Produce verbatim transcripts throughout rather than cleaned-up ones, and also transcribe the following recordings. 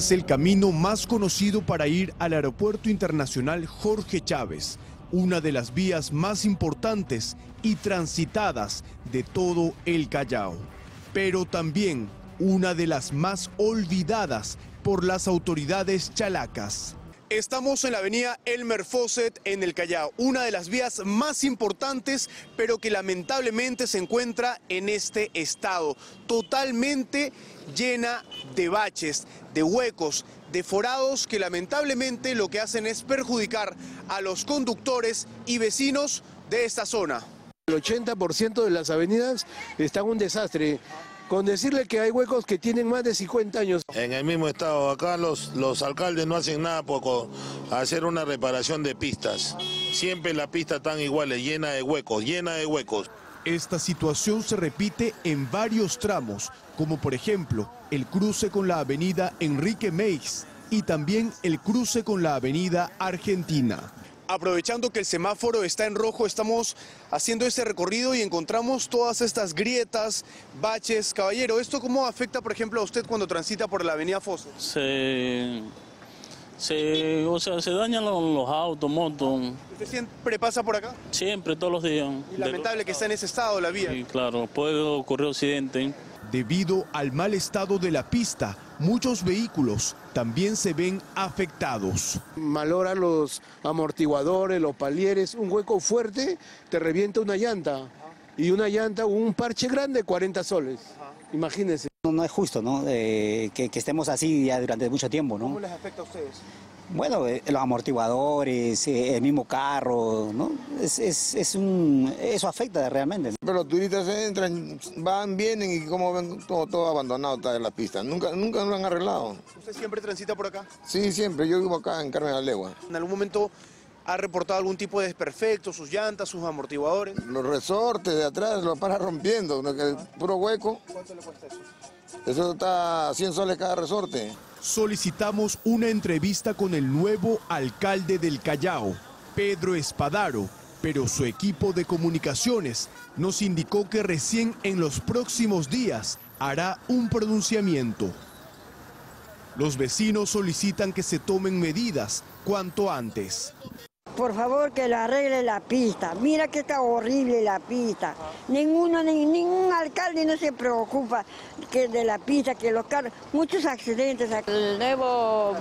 Es el camino más conocido para ir al Aeropuerto Internacional Jorge Chávez, una de las vías más importantes y transitadas de todo el Callao, pero también una de las más olvidadas por las autoridades chalacas. Estamos en la avenida Elmer Faucett en el Callao, una de las vías más importantes, pero que lamentablemente se encuentra en este estado, totalmente llena de baches, de huecos, de forados que lamentablemente lo que hacen es perjudicar a los conductores y vecinos de esta zona. El ochenta por ciento de las avenidas están un desastre. Con decirle que hay huecos que tienen más de cincuenta años. En el mismo estado, acá los, los alcaldes no hacen nada por hacer una reparación de pistas. Siempre la pista tan igual, llena de huecos, llena de huecos. Esta situación se repite en varios tramos, como por ejemplo el cruce con la avenida Enrique Meiggs y también el cruce con la avenida Argentina. Aprovechando que el semáforo está en rojo, estamos haciendo este recorrido y encontramos todas estas grietas, baches. Caballero, ¿esto cómo afecta, por ejemplo, a usted cuando transita por la avenida Faucett? Se, se, o sea, se dañan los, los autos, motos. ¿Usted siempre pasa por acá? Siempre, todos los días. Y lamentable que está en ese estado la vía. Sí, claro, puede ocurrir accidente. Debido al mal estado de la pista, muchos vehículos también se ven afectados. Malora los amortiguadores, los palieres, un hueco fuerte te revienta una llanta. Y una llanta, un parche grande, cuarenta soles. Imagínense. No, no es justo, ¿no? Eh, que, que estemos así ya durante mucho tiempo, ¿no? ¿Cómo les afecta a ustedes? Bueno, eh, los amortiguadores, eh, el mismo carro, ¿no? Es, es, es un, eso afecta realmente. Pero los turistas entran, van, vienen y como ven, todo, todo abandonado está en la pista. Nunca, nunca lo han arreglado. ¿Usted siempre transita por acá? Sí, siempre. Yo vivo acá en Carmen de la Legua. ¿En algún momento ha reportado algún tipo de desperfecto, sus llantas, sus amortiguadores? Los resortes de atrás los para rompiendo, ¿no? Que es puro hueco. ¿Cuánto le cuesta eso? Eso está a cien soles cada resorte. Solicitamos una entrevista con el nuevo alcalde del Callao, Pedro Spadaro, pero su equipo de comunicaciones nos indicó que recién en los próximos días hará un pronunciamiento. Los vecinos solicitan que se tomen medidas cuanto antes. Por favor, que la arregle la pista. Mira que está horrible la pista. Ninguno, ni, ningún alcalde no se preocupa que de la pista, que los carros, muchos accidentes. El nuevo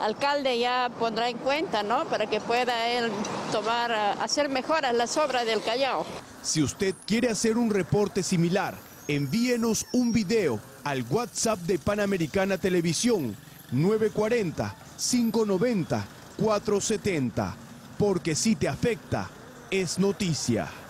alcalde ya pondrá en cuenta, ¿no? Para que pueda él tomar, hacer mejoras las obras del Callao. Si usted quiere hacer un reporte similar, envíenos un video al WhatsApp de Panamericana Televisión nueve cuarenta, cinco noventa, cuatrocientos setenta. Porque si te afecta, es noticia.